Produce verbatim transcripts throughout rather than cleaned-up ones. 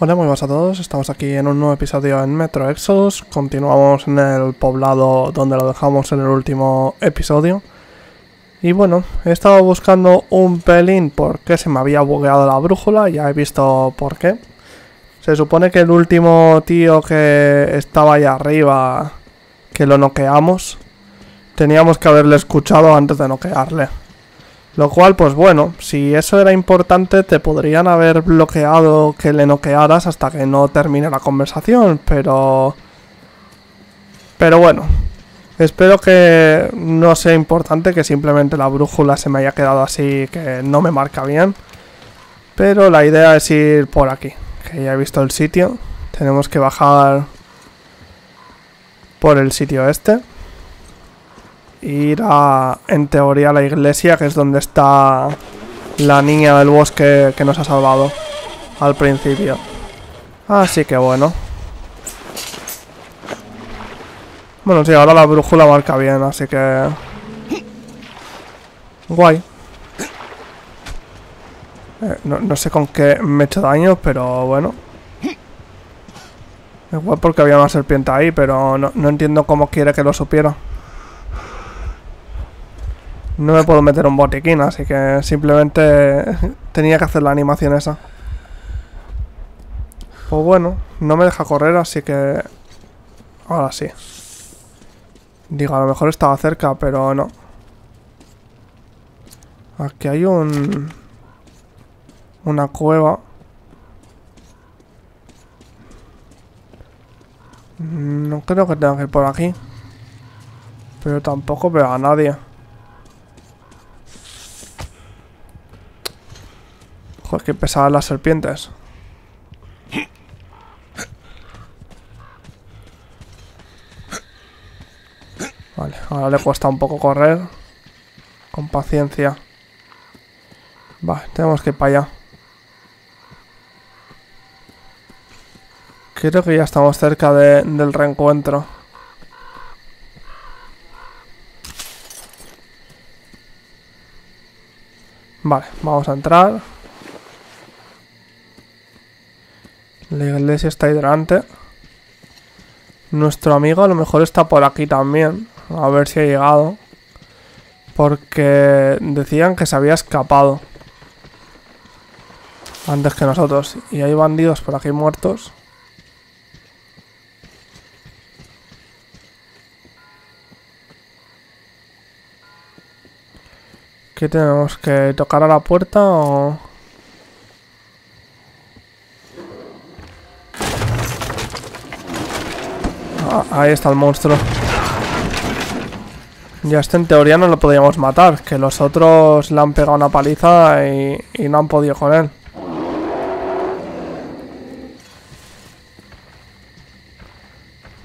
Hola, muy buenas a todos, estamos aquí en un nuevo episodio en Metro Exodus. Continuamos en el poblado donde lo dejamos en el último episodio. Y bueno, he estado buscando un pelín porque se me había bugueado la brújula, ya he visto por qué. Se supone que el último tío que estaba ahí arriba, que lo noqueamos, teníamos que haberle escuchado antes de noquearle. Lo cual, pues bueno, si eso era importante, te podrían haber bloqueado que le noquearas hasta que no termine la conversación, pero... Pero bueno, espero que no sea importante, que simplemente la brújula se me haya quedado así, que no me marca bien. Pero la idea es ir por aquí, que ya he visto el sitio. Tenemos que bajar por el sitio este. Ir a, en teoría, a la iglesia, que es donde está la niña del bosque que nos ha salvado al principio. Así que bueno. Bueno, sí, ahora la brújula marca bien, así que... Guay. Eh, no, no sé con qué me he hecho daño, pero bueno. Igual porque había una serpiente ahí, pero no, no entiendo cómo quiere que lo supiera. No me puedo meter un botiquín, así que simplemente tenía que hacer la animación esa. Pues bueno, no me deja correr, así que... Ahora sí. Digo, a lo mejor estaba cerca, pero no. Aquí hay un... Una cueva. No creo que tenga que ir por aquí. Pero tampoco veo a nadie. Joder, que pesadas las serpientes. Vale, ahora le cuesta un poco correr. Con paciencia. Va, tenemos que ir para allá. Creo que ya estamos cerca de, del reencuentro. Vale, vamos a entrar. La iglesia está ahí delante. Nuestro amigo a lo mejor está por aquí también. A ver si ha llegado. Porque decían que se había escapado antes que nosotros. Y hay bandidos por aquí muertos. ¿Qué tenemos? ¿Que tocar a la puerta o...? Ahí está el monstruo. Ya este en teoría no lo podíamos matar, que los otros le han pegado una paliza y, y no han podido con él.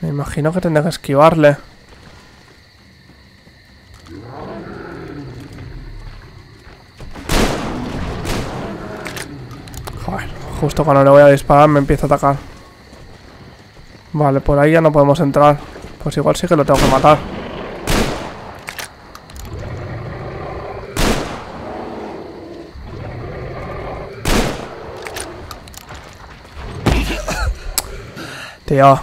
Me imagino que tendré que esquivarle. Joder, justo cuando le voy a disparar me empieza a atacar. Vale, por ahí ya no podemos entrar. Pues igual sí que lo tengo que matar. Tío.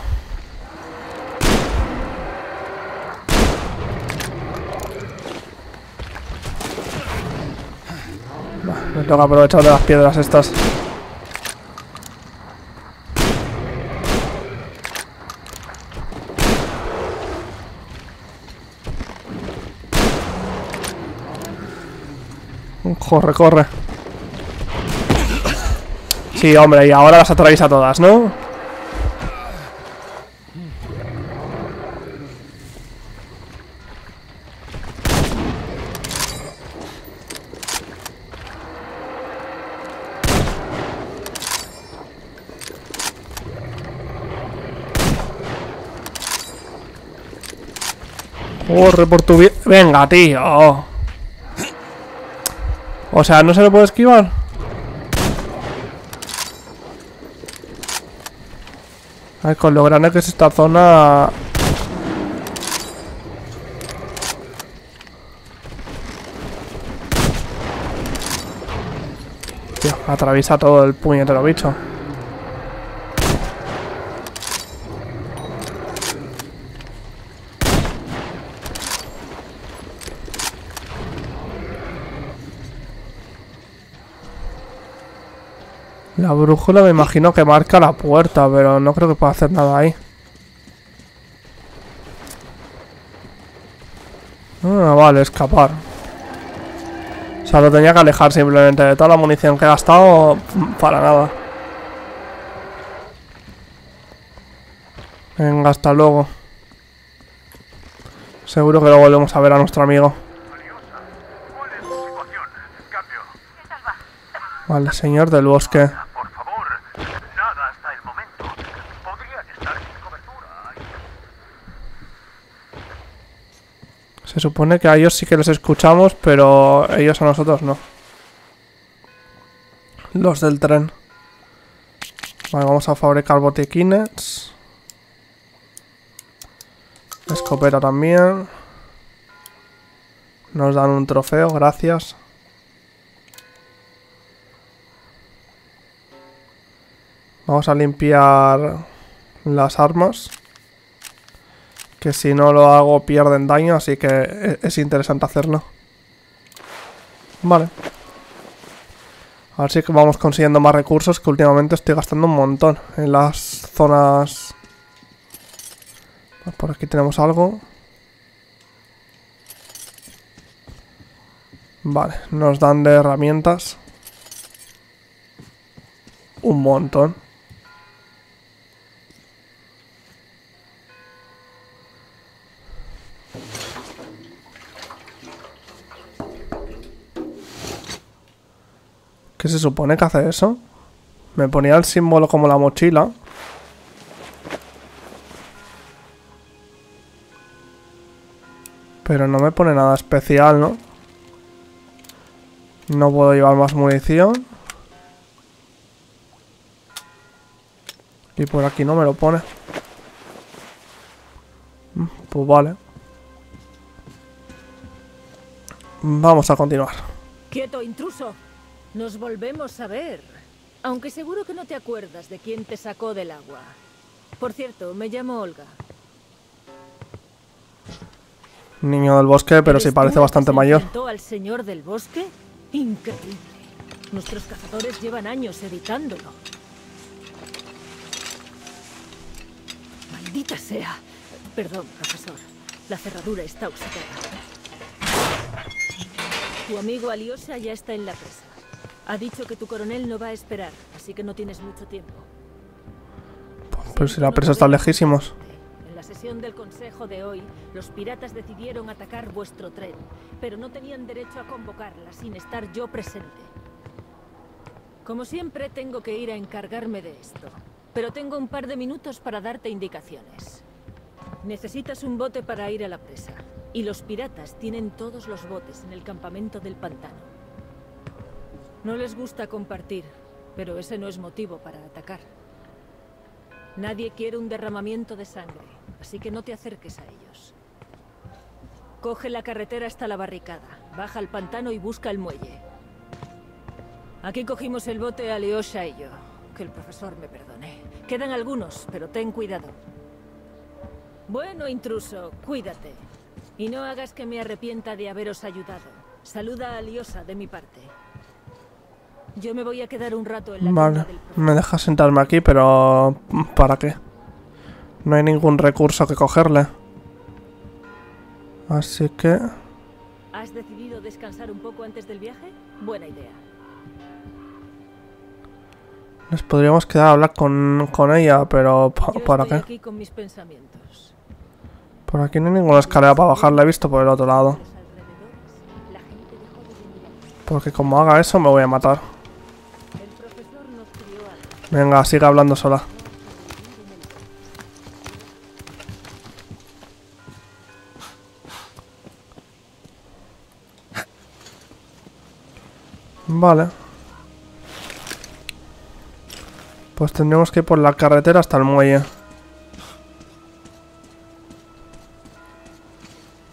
Me tengo que aprovechar de las piedras estas. Corre, corre. Sí, hombre, y ahora las atraviesa todas, ¿no? Corre por tu vida. Venga, tío. O sea, ¿no se lo puede esquivar? Ay, con lo grande que es esta zona... Tío, atraviesa todo el puñetero bicho. La brújula me imagino que marca la puerta, pero no creo que pueda hacer nada ahí. Ah, vale, escapar. O sea, lo tenía que alejar simplemente. De toda la munición que he gastado, para nada. Venga, hasta luego. Seguro que lo volvemos a ver a nuestro amigo. Vale, señor del bosque. Por favor, nada hasta el momento. Podrían estar sin cobertura. Se supone que a ellos sí que los escuchamos, pero ellos a nosotros no. Los del tren. Vale, vamos a fabricar botiquines. Escopeta también. Nos dan un trofeo, gracias. Vamos a limpiar las armas, que si no lo hago pierden daño, así que es interesante hacerlo. Vale. Ahora sí que vamos consiguiendo más recursos, que últimamente estoy gastando un montón en las zonas. Por aquí tenemos algo. Vale, nos dan de herramientas un montón. ¿Qué se supone que hace eso? Me ponía el símbolo como la mochila. Pero no me pone nada especial, ¿no? No puedo llevar más munición. Y por aquí no me lo pone. Pues vale. Vamos a continuar. ¡Quieto, intruso! Nos volvemos a ver, aunque seguro que no te acuerdas de quién te sacó del agua. Por cierto, me llamo Olga. Niño del bosque, pero sí parece bastante mayor. ¿Al señor del bosque? Increíble. Nuestros cazadores llevan años evitándolo. Maldita sea. Perdón, profesor. La cerradura está oxidada. Tu amigo Alyosha ya está en la presa. Ha dicho que tu coronel no va a esperar, así que no tienes mucho tiempo. Pero si la presa está lejísimos. En la sesión del consejo de hoy, los piratas decidieron atacar vuestro tren, pero no tenían derecho a convocarla sin estar yo presente. Como siempre, tengo que ir a encargarme de esto, pero tengo un par de minutos para darte indicaciones. Necesitas un bote para ir a la presa, y los piratas tienen todos los botes en el campamento del pantano. No les gusta compartir, pero ese no es motivo para atacar. Nadie quiere un derramamiento de sangre, así que no te acerques a ellos. Coge la carretera hasta la barricada, baja al pantano y busca el muelle. Aquí cogimos el bote Alyosha y yo, que el profesor me perdone. Quedan algunos, pero ten cuidado. Bueno, intruso, cuídate. Y no hagas que me arrepienta de haberos ayudado. Saluda a Alyosha de mi parte. Yo me voy a quedar un rato en la vale, del me deja sentarme aquí, pero ¿para qué? No hay ningún recurso que cogerle. Así que... ¿Has decidido descansar un poco antes del viaje? Buena idea. Nos podríamos quedar a hablar con, con ella, pero pa, Yo ¿para estoy qué? Aquí con mis pensamientos. Por aquí no hay ninguna escalera para bajar, la he visto por el otro lado. Porque como haga eso me voy a matar. Venga, sigue hablando sola. Vale. Pues tendremos que ir por la carretera hasta el muelle.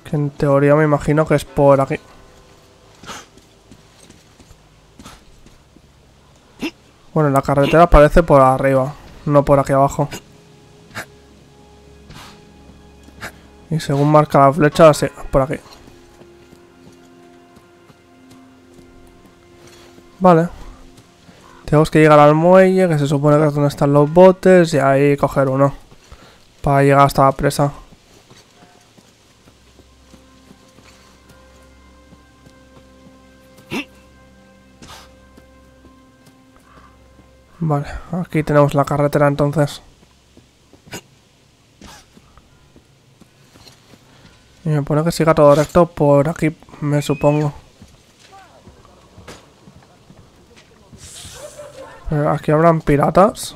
Que en teoría me imagino que es por aquí. Bueno, la carretera aparece por arriba, no por aquí abajo. Y según marca la flecha, sí, por aquí. Vale. Tenemos que llegar al muelle, que se supone que es donde están los botes, y ahí coger uno para llegar hasta la presa. Vale, aquí tenemos la carretera entonces. Y me pone que siga todo recto por aquí, me supongo. Pero aquí habrán piratas.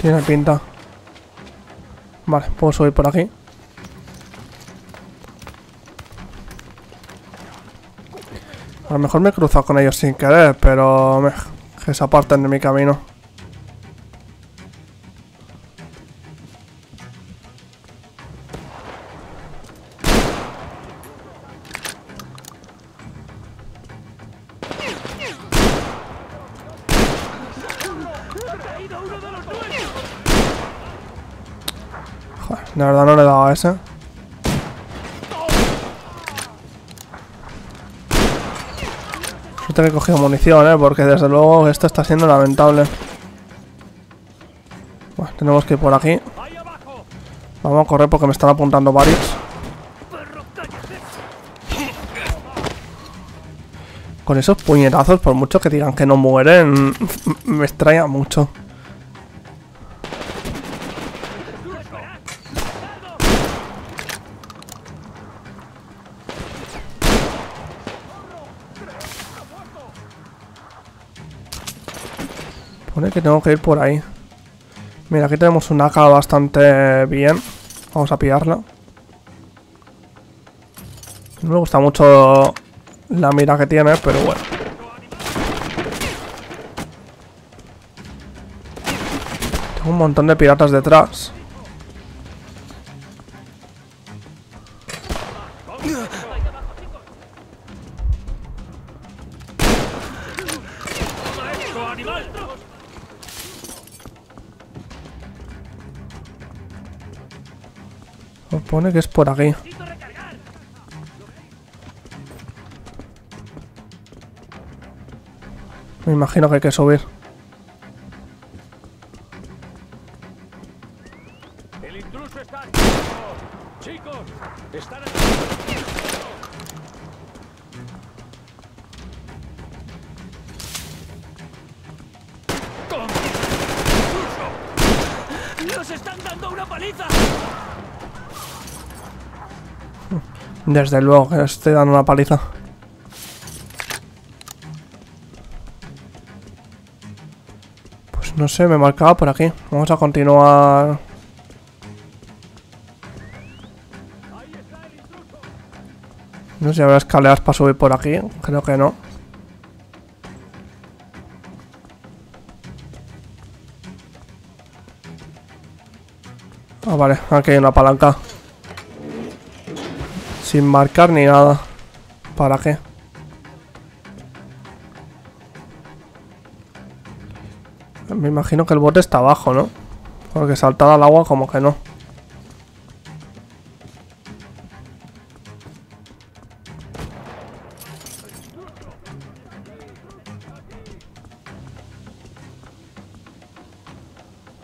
Tiene pinta. Vale, puedo subir por aquí. A lo mejor me he cruzado con ellos sin querer, pero me, que se aparten de mi camino. Joder, de verdad no le he dado a ese. Que he cogido munición, ¿eh? Porque desde luego esto está siendo lamentable. Bueno, tenemos que ir por aquí. Vamos a correr porque me están apuntando varios. Con esos puñetazos, por mucho que digan que no mueren, me extraña mucho. Que tengo que ir por ahí. Mira, aquí tenemos una A K bastante bien. Vamos a pillarla. No me gusta mucho la mira que tiene, pero bueno. Tengo un montón de piratas detrás. Pone que es por aquí. Me imagino que hay que subir. El intruso está aquí. Chicos, están aquí. ¡Nos están dando una paliza! Desde luego que estoy dando una paliza. Pues no sé, me marcaba por aquí. Vamos a continuar. No sé si habrá escaleras para subir por aquí. Creo que no. Ah, vale, aquí hay una palanca. Sin marcar ni nada. ¿Para qué? Me imagino que el bote está abajo, ¿no? Porque saltar al agua como que no.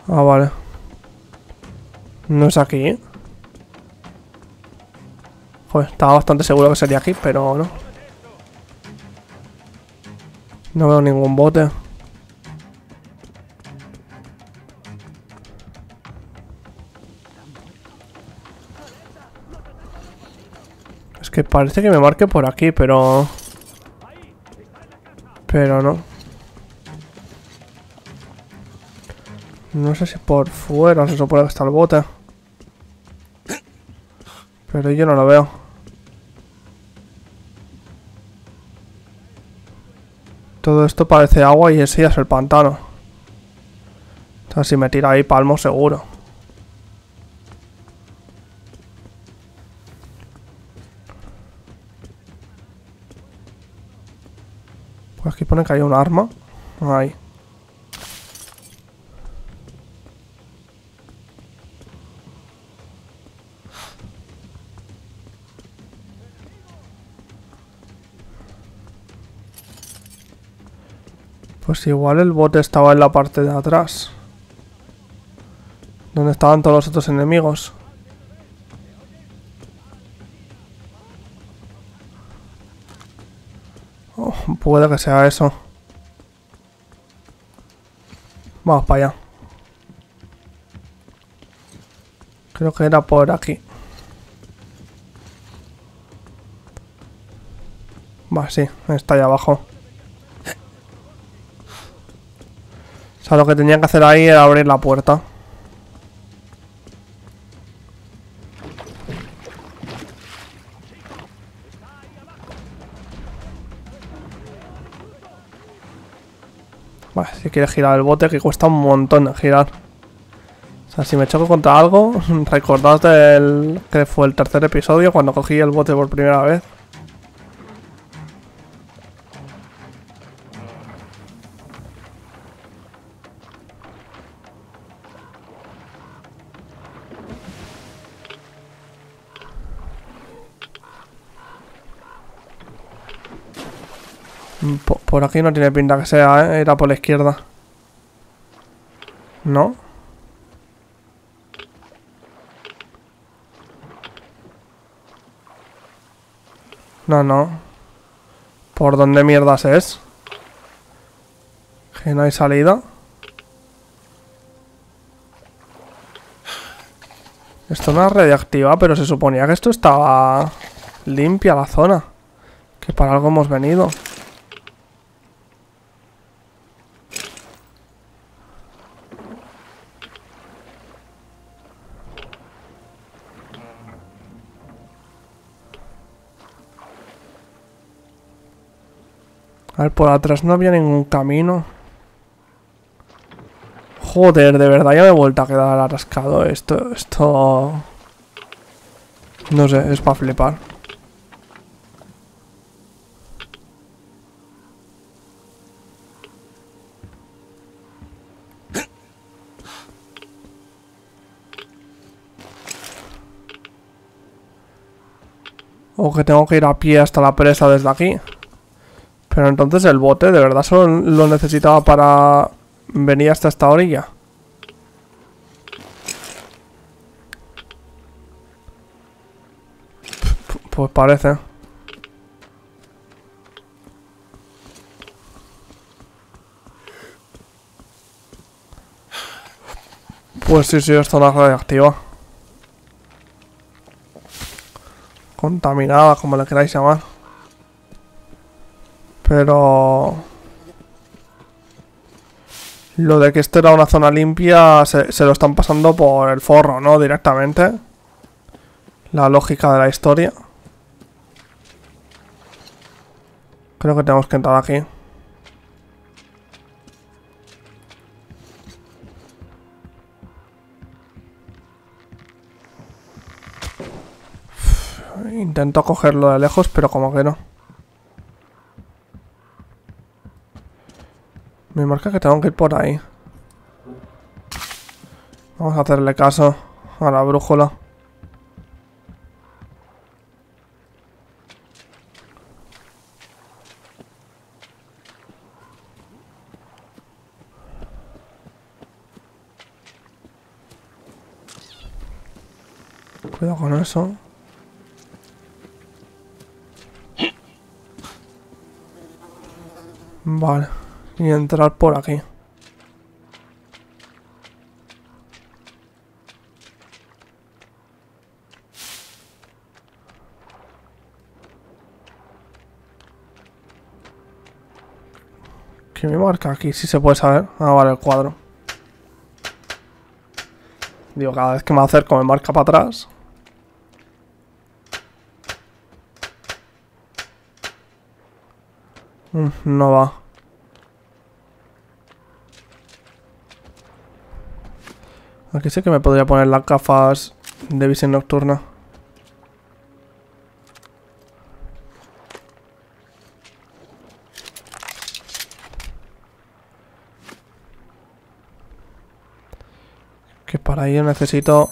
Ah, vale. No es aquí, ¿eh? Joder, estaba bastante seguro que sería aquí, pero no. No veo ningún bote. Es que parece que me marque por aquí, pero... Pero no. No sé si por fuera se supone que está el bote. Pero yo no lo veo. Todo esto parece agua y ese ya es el pantano. O sea, si me tira ahí palmo seguro. Pues aquí pone que hay un arma. Ahí. Pues igual el bote estaba en la parte de atrás, donde estaban todos los otros enemigos. Oh, puede que sea eso. Vamos para allá. Creo que era por aquí. Va, sí, está ahí abajo. O sea, lo que tenía que hacer ahí era abrir la puerta. Vale, si quieres girar el bote, que cuesta un montón girar. O sea, si me choco contra algo, recordad del que fue el tercer episodio cuando cogí el bote por primera vez. Por aquí no tiene pinta que sea, ¿eh? Era por la izquierda. ¿No? No, no. ¿Por dónde mierdas es? ¿Que no hay salida? Esto no es radiactiva, pero se suponía que esto estaba limpia la zona. Que para algo hemos venido. A ver, por atrás no había ningún camino. Joder, de verdad ya me he vuelto a quedar atascado. Esto, esto... No sé, es para flipar. O que tengo que ir a pie hasta la presa desde aquí. Pero entonces el bote de verdad solo lo necesitaba para venir hasta esta orilla. Pues parece. Pues sí, sí, es zona radiactiva. Contaminada, como le queráis llamar. Pero... lo de que esto era una zona limpia se, se lo están pasando por el forro, ¿no? Directamente. La lógica de la historia. Creo que tenemos que entrar aquí. Intento cogerlo de lejos, pero como que no. Me marca que tengo que ir por ahí. Vamos a hacerle caso a la brújula. Cuidado con eso. Vale. Y entrar por aquí. ¿Qué me marca aquí? Si se puede saber. Ah, vale, el cuadro. Digo, cada vez que me acerco me marca para atrás. Mm, no va. Aquí sí que me podría poner las gafas de visión nocturna. Que para ello necesito...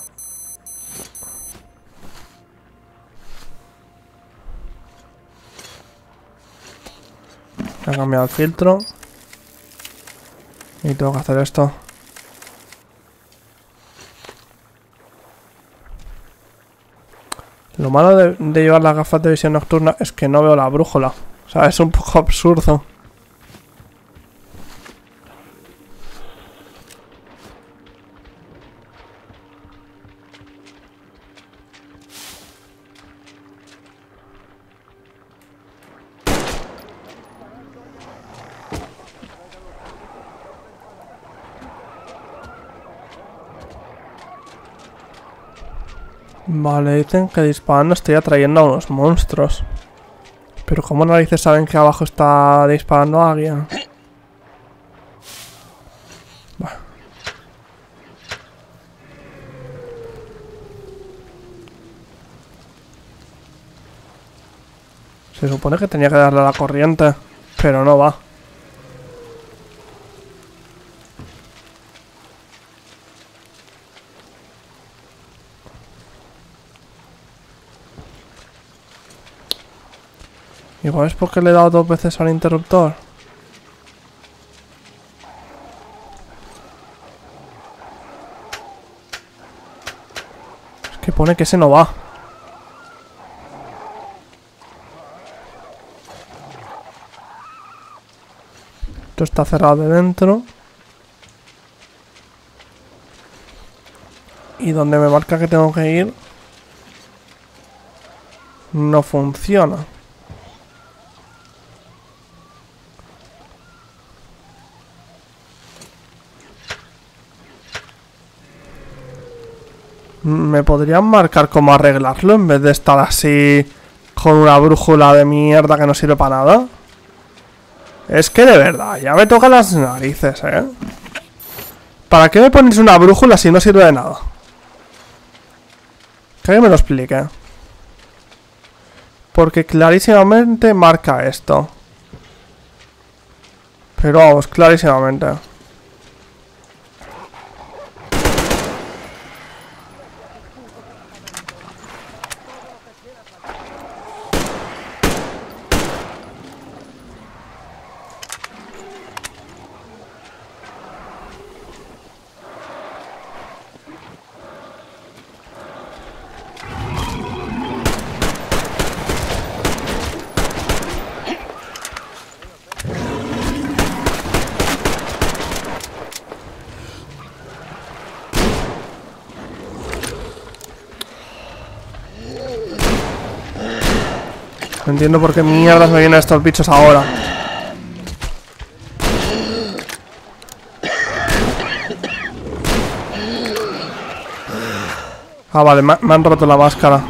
Voy a cambiar el filtro. Y tengo que hacer esto. Lo malo de, de llevar las gafas de visión nocturna es que no veo la brújula. O sea, es un poco absurdo. Vale, dicen que disparando estoy atrayendo a unos monstruos. Pero ¿cómo narices saben que abajo está disparando a alguien? Bueno. Se supone que tenía que darle a la corriente, pero no va. Igual es porque le he dado dos veces al interruptor. Es que pone que ese no va. Esto está cerrado de dentro. Y donde me marca que tengo que ir, no funciona. Me podrían marcar cómo arreglarlo en vez de estar así con una brújula de mierda que no sirve para nada. Es que de verdad, ya me toca las narices, ¿eh? ¿Para qué me ponéis una brújula si no sirve de nada? Que alguien me lo explique. Porque clarísimamente marca esto. Pero vamos, clarísimamente. No entiendo por qué mierdas me vienen estos bichos ahora. Ah, vale, me, me han roto la máscara.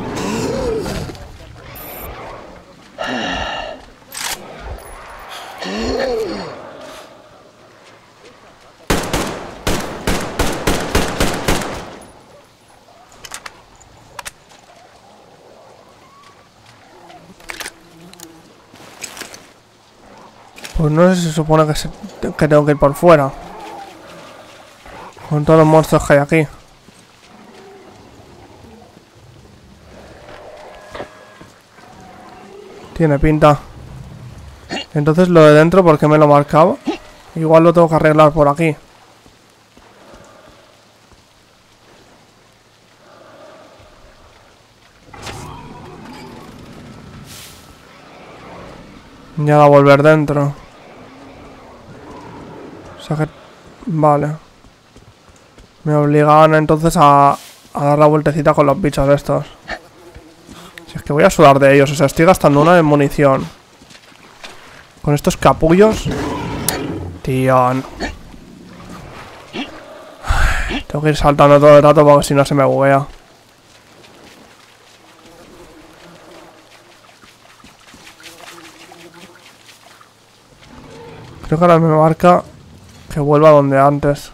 Pues no sé si se supone que, se, que tengo que ir por fuera. Con todos los monstruos que hay aquí. Tiene pinta. Entonces lo de dentro, ¿por qué me lo marcaba? Igual lo tengo que arreglar por aquí. Ya va a volver dentro. O sea que... Vale. Me obligaban entonces a, a dar la vueltecita con los bichos estos. Si es que voy a sudar de ellos. O sea, estoy gastando una de munición. Con estos capullos. Tío, no. Ay, tengo que ir saltando todo el rato porque si no se me buguea. Creo que ahora me marca que vuelva donde antes.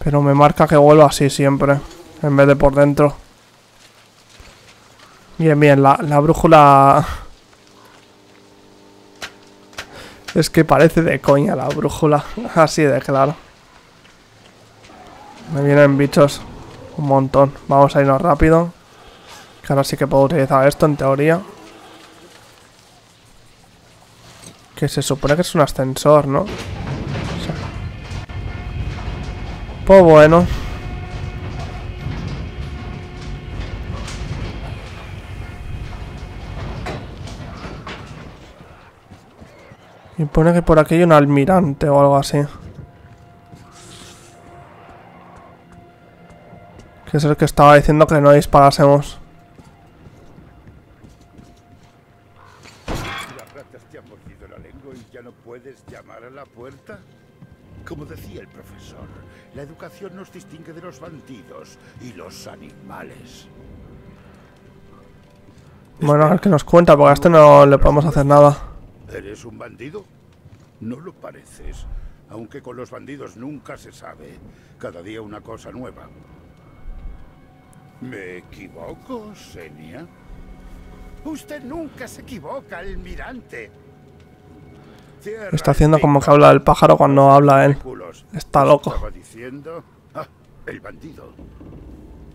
Pero me marca que vuelva así siempre, en vez de por dentro. Bien, bien, la, la brújula... Es que parece de coña la brújula, así de claro. Me vienen bichos un montón. Vamos a irnos rápido. Que ahora sí que puedo utilizar esto en teoría. Que se supone que es un ascensor, ¿no? O sea. Pues bueno. Y pone que por aquí hay un almirante o algo así. Que es el que estaba diciendo que no disparásemos. ¿Las ratas te han mordido la lengua y ya no puedes llamar a la puerta? Como decía el profesor, la educación nos distingue de los bandidos y los animales. Bueno, a ver qué nos cuenta, porque a este no le podemos hacer nada. ¿Eres un bandido? No lo pareces, aunque con los bandidos nunca se sabe. Cada día una cosa nueva. ¿Me equivoco, Xenia? Usted nunca se equivoca, almirante. Está haciendo como que habla el pájaro cuando habla él. Está loco. Estaba diciendo... Ah, el bandido.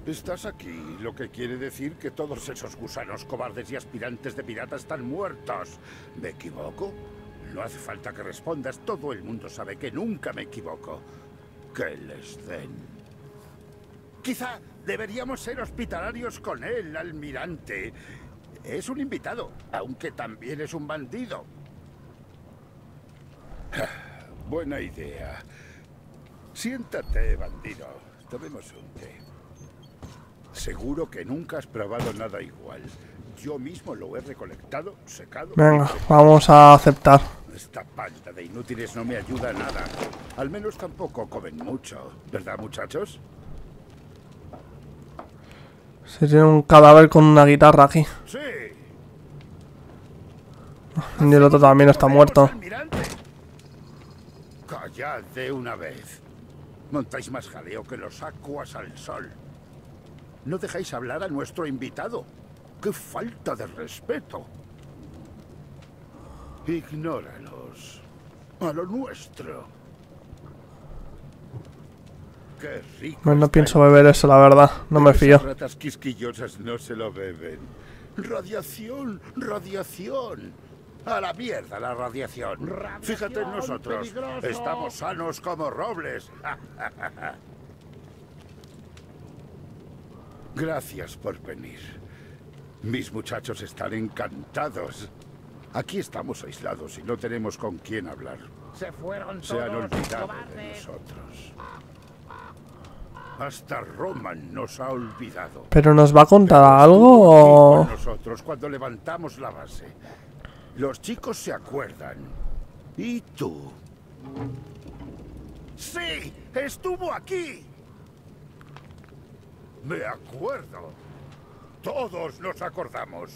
Estás aquí, lo que quiere decir que todos esos gusanos cobardes y aspirantes de pirata están muertos. ¿Me equivoco? No hace falta que respondas. Todo el mundo sabe que nunca me equivoco. Que les den. Quizá... deberíamos ser hospitalarios con él, almirante. Es un invitado, aunque también es un bandido. Buena idea. Siéntate, bandido. Tomemos un té. Seguro que nunca has probado nada igual. Yo mismo lo he recolectado, secado... Venga, vamos a aceptar. Esta panda de inútiles no me ayuda a nada. Al menos tampoco comen mucho, ¿verdad, muchachos? Se tiene un cadáver con una guitarra aquí. Sí. Y el otro también está muerto. Callad de una vez. Montáis más jaleo que los acuas al sol. No dejáis hablar a nuestro invitado. ¡Qué falta de respeto! Ignóralos. A lo nuestro. Bueno, no pienso beber eso, la verdad. No me fío. Esas ratas quisquillosas no se lo beben. Radiación, radiación. A la mierda la radiación. radiación Fíjate en nosotros. Peligroso. Estamos sanos como robles. Gracias por venir. Mis muchachos están encantados. Aquí estamos aislados y no tenemos con quién hablar. Se fueron todos. Se han olvidado de nosotros. Hasta Roma nos ha olvidado. ¿Pero nos va a contar algo o...? Nosotros cuando levantamos la base. Los chicos se acuerdan. ¿Y tú? ¡Sí! ¡Estuvo aquí! Me acuerdo. Todos nos acordamos.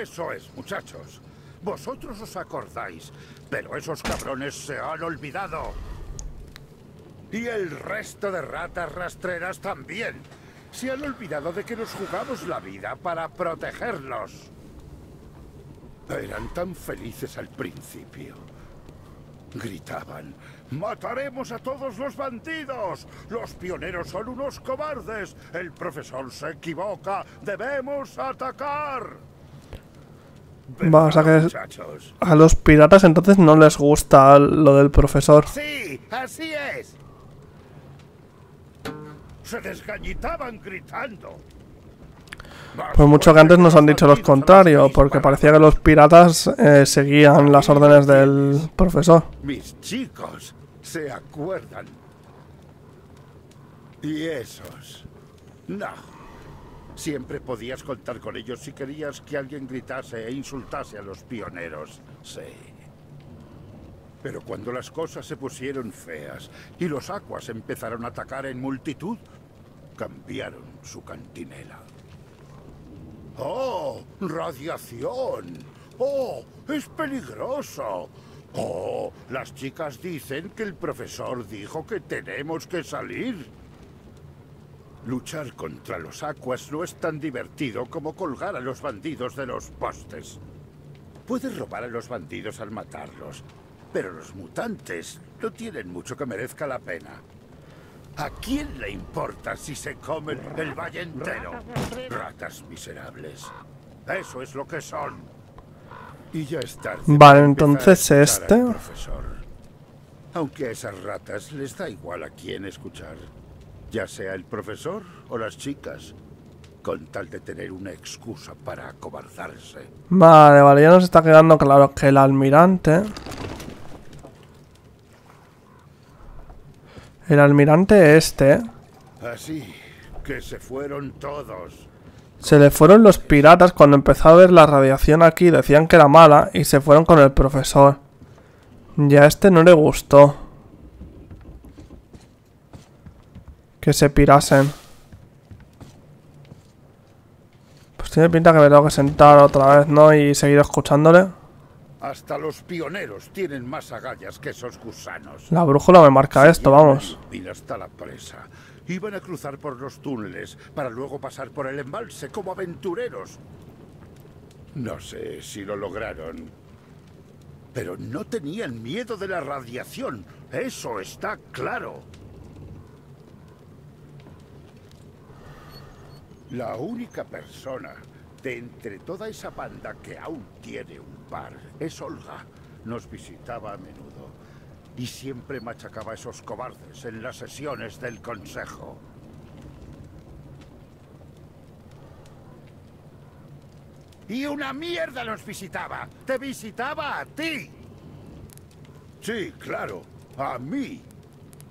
Eso es, muchachos. Vosotros os acordáis, pero esos cabrones se han olvidado. Y el resto de ratas rastreras también. Se han olvidado de que nos jugamos la vida para protegerlos. Eran tan felices al principio. Gritaban, ¡mataremos a todos los bandidos! ¡Los pioneros son unos cobardes! ¡El profesor se equivoca! ¡Debemos atacar! Vamos a que a los piratas entonces no les gusta lo del profesor. Sí, así es. Se desgañitaban gritando. Pues mucho que antes nos han dicho lo contrario, porque parecía que los piratas eh, seguían las órdenes del profesor. Mis chicos se acuerdan. Y esos. No. Siempre podías contar con ellos si querías que alguien gritase e insultase a los pioneros. Sí. Pero cuando las cosas se pusieron feas y los acuas empezaron a atacar en multitud, cambiaron su cantinela. ¡Oh! ¡Radiación! ¡Oh! ¡Es peligroso! ¡Oh! Las chicas dicen que el profesor dijo que tenemos que salir. Luchar contra los acuas no es tan divertido como colgar a los bandidos de los postes. Puedes robar a los bandidos al matarlos, pero los mutantes no tienen mucho que merezca la pena. ¿A quién le importa si se comen el valle entero? Ratas miserables. Eso es lo que son. Y ya es tarde. Vale, entonces este. Aunque a esas ratas les da igual a quién escuchar, ya sea el profesor o las chicas, con tal de tener una excusa para acobardarse. Vale, vale, ya nos está quedando claro que el almirante... El almirante este... Así que se fueron todos. Se le fueron los piratas cuando empezó a ver la radiación aquí, decían que era mala y se fueron con el profesor. Ya a este no le gustó que se pirasen. Pues tiene pinta que me tengo que sentar otra vez, ¿no? Y seguir escuchándole. Hasta los pioneros tienen más agallas que esos gusanos. La brújula me marca esto, vamos. Mira hasta la presa. Iban a cruzar por los túneles para luego pasar por el embalse como aventureros. No sé si lo lograron, pero no tenían miedo de la radiación. Eso está claro. La única persona de entre toda esa banda que aún tiene un par es Olga. Nos visitaba a menudo y siempre machacaba a esos cobardes en las sesiones del consejo. ¡Y una mierda los visitaba! ¡Te visitaba a ti! Sí, claro, a mí.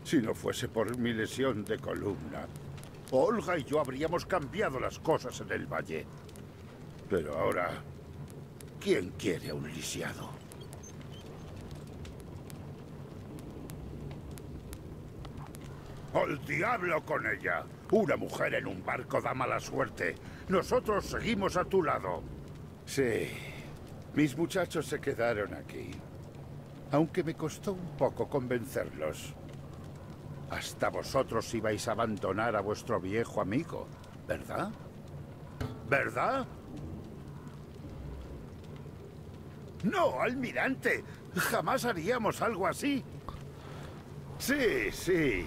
Si no fuese por mi lesión de columna, Olga y yo habríamos cambiado las cosas en el valle. Pero ahora, ¿quién quiere a un lisiado? ¡Al diablo con ella! Una mujer en un barco da mala suerte. Nosotros seguimos a tu lado. Sí, mis muchachos se quedaron aquí. Aunque me costó un poco convencerlos. Hasta vosotros ibais a abandonar a vuestro viejo amigo, ¿verdad? ¿Verdad? ¡No, almirante! ¡Jamás haríamos algo así! Sí, sí.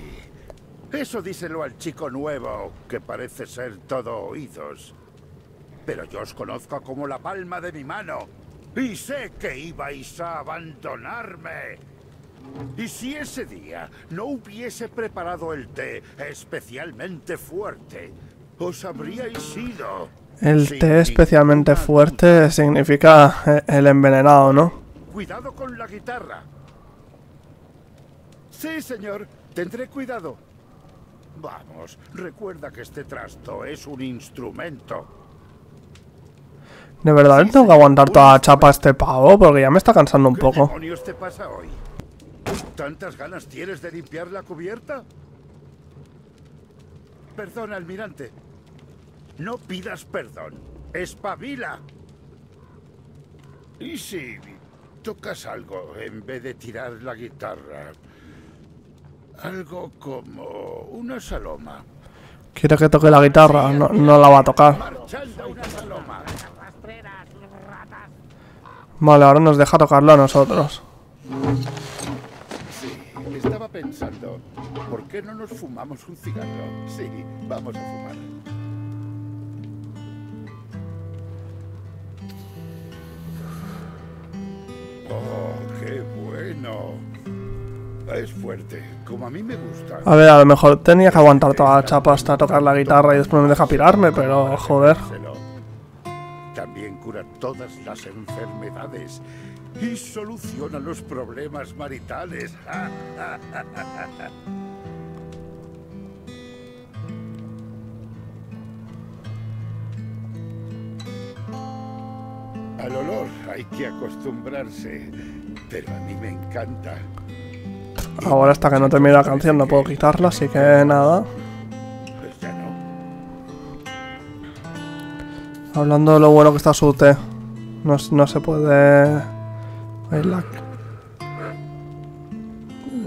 Eso díselo al chico nuevo, que parece ser todo oídos. Pero yo os conozco como la palma de mi mano. Y sé que ibais a abandonarme. Y si ese día no hubiese preparado el té especialmente fuerte, os habríais ido. El té especialmente fuerte significa el envenenado, ¿no? Cuidado con la guitarra. Sí, señor, tendré cuidado. Vamos, recuerda que este trasto es un instrumento. De verdad, tengo que aguantar toda la chapa a este pavo, porque ya me está cansando un poco. ¿Qué demonios te pasa hoy? ¿Tantas ganas tienes de limpiar la cubierta? Perdón, almirante. No pidas perdón. ¡Espabila! Y si tocas algo en vez de tirar la guitarra... Algo como una saloma. ¿Quiere que toque la guitarra? No, no la va a tocar. Vale, ahora nos deja tocarlo a nosotros. Sí, estaba pensando, ¿por qué no nos fumamos un cigarro? Sí, vamos a fumar. Oh, qué bueno. Es fuerte, como a mí me gusta. A ver, a lo mejor tenía que aguantar toda la chapa hasta tocar la guitarra y después me deja pirarme, pero joder. También cura todas las enfermedades y soluciona los problemas maritales. Al olor hay que acostumbrarse, pero a mí me encanta. Ahora hasta que no termine la canción no puedo quitarla, así que nada. Hablando de lo bueno que está su té. No, no se puede... La...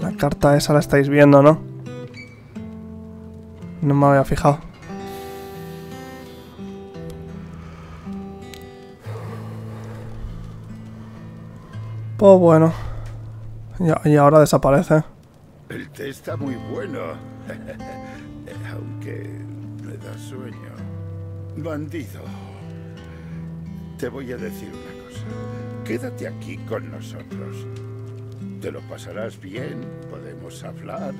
la carta esa la estáis viendo, ¿no? No me había fijado. Pues bueno. Y ahora desaparece. El té está muy bueno. Aunque me da sueño. Bandido. Te voy a decir una cosa. Quédate aquí con nosotros. Te lo pasarás bien, podemos hablar,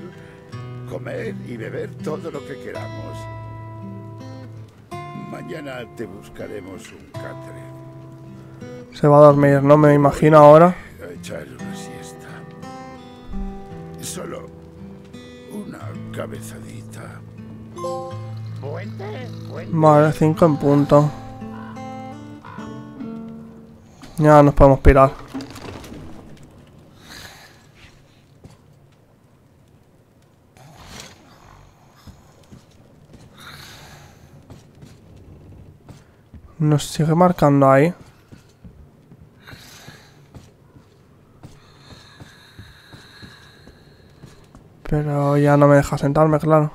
comer y beber todo lo que queramos. Mañana te buscaremos un catre. Se va a dormir, no me imagino ahora. A echar una siesta. Solo una cabezadita. Vale, cinco en punto. Ya nos podemos pirar. Nos sigue marcando ahí. Pero ya no me deja sentarme, claro.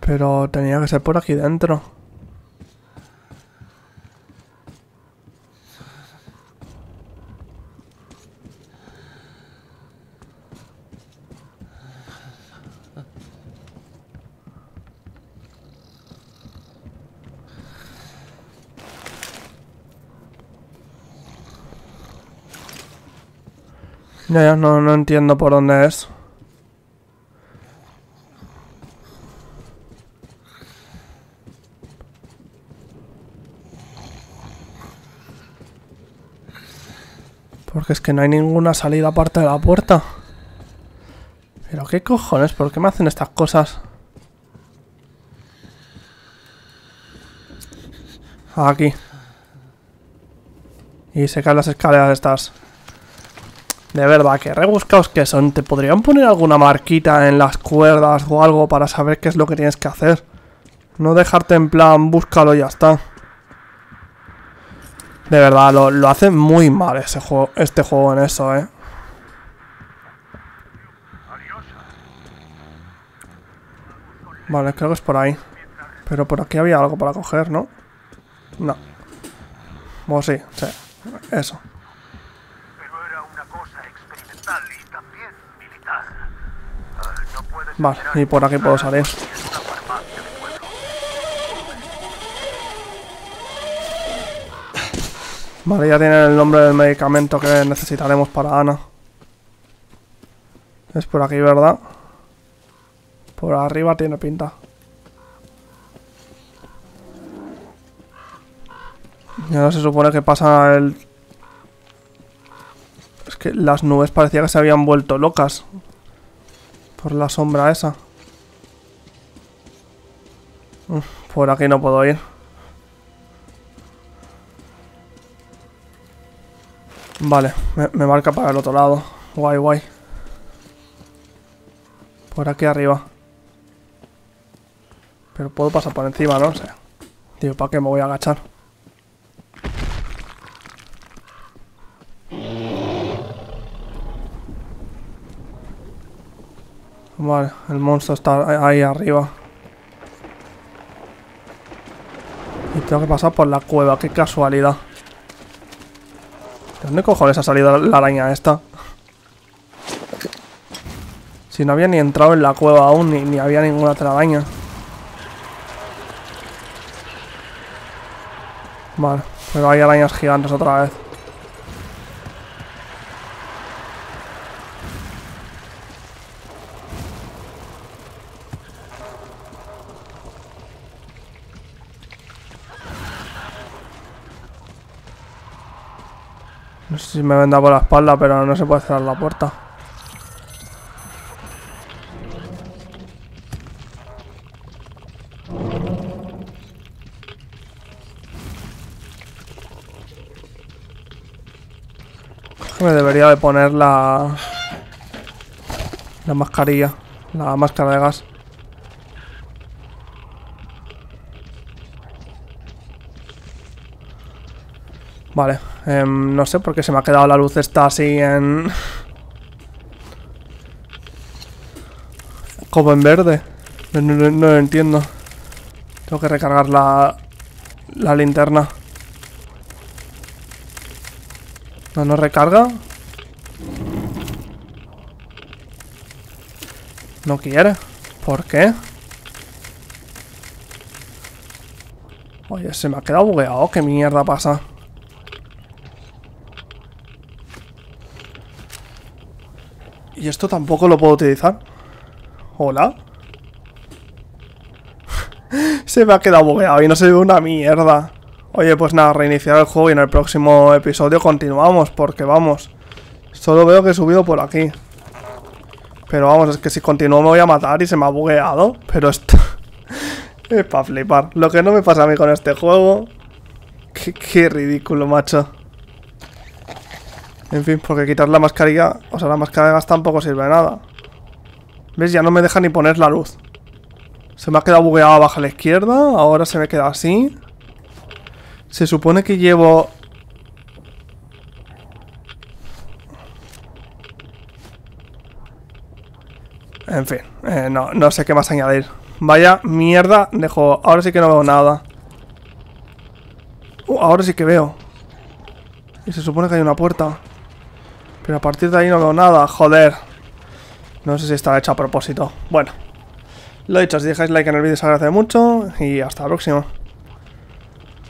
Pero tenía que ser por aquí dentro. Ya, ya, no, no entiendo por dónde es. Porque es que no hay ninguna salida aparte de la puerta. Pero qué cojones, ¿por qué me hacen estas cosas? Aquí. Y se caen las escaleras estas. De verdad, que rebuscados que son. ¿Te podrían poner alguna marquita en las cuerdas o algo para saber qué es lo que tienes que hacer? No dejarte en plan, búscalo y ya está. De verdad, lo, lo hace muy mal ese juego, este juego en eso, eh. Vale, creo que es por ahí. Pero por aquí había algo para coger, ¿no? No. O sí, sí. Eso. Pero era una cosa experimental y también militar. Vale, y por aquí puedo salir. Vale, ya tienen el nombre del medicamento que necesitaremos para Ana. Es por aquí, ¿verdad? Por arriba tiene pinta. Y ahora se supone que pasa el... Es que las nubes parecía que se habían vuelto locas. Por la sombra esa. Uf, por aquí no puedo ir. Vale, me, me marca para el otro lado. Guay, guay. Por aquí arriba. Pero puedo pasar por encima, ¿no? O sea, tío, ¿para qué me voy a agachar? Vale, el monstruo está ahí arriba. Y tengo que pasar por la cueva, qué casualidad. ¿Dónde cojones ha salido la araña esta? Si no había ni entrado en la cueva aún, ni, ni había ninguna otra araña. Vale, pero hay arañas gigantes otra vez. No sé si me vendrá por la espalda, pero no se puede cerrar la puerta. Me debería de poner la... La mascarilla, la máscara de gas. Vale. Eh, no sé por qué se me ha quedado la luz esta así en... Como en verde. No, no, no lo entiendo. Tengo que recargar la... La linterna. ¿No nos recarga? No quiere. ¿Por qué? Oye, se me ha quedado bugueado. ¿Qué mierda pasa? Y esto tampoco lo puedo utilizar. Hola. Se me ha quedado bugueado y no se ve una mierda. Oye, pues nada, reiniciar el juego y en el próximo episodio continuamos, porque vamos, solo veo que he subido por aquí. Pero vamos, es que si continúo me voy a matar y se me ha bugueado. Pero esto es para flipar. Lo que no me pasa a mí con este juego. Qué, qué ridículo, macho. En fin, porque quitar la mascarilla, o sea, la máscara de gas tampoco sirve de nada. ¿Ves? Ya no me deja ni poner la luz. Se me ha quedado bugueado abajo a la izquierda. Ahora se me queda así. Se supone que llevo... En fin, eh, no, no sé qué más añadir. Vaya mierda de juego. Ahora sí que no veo nada. Uh, ahora sí que veo. Y se supone que hay una puerta. Pero a partir de ahí no veo nada. Joder. No sé si está hecho a propósito. Bueno. Lo dicho, si dejáis like en el vídeo se agradece mucho. Y hasta la próxima.